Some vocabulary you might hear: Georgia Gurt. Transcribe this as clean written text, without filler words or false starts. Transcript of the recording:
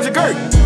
Georgia Gurt.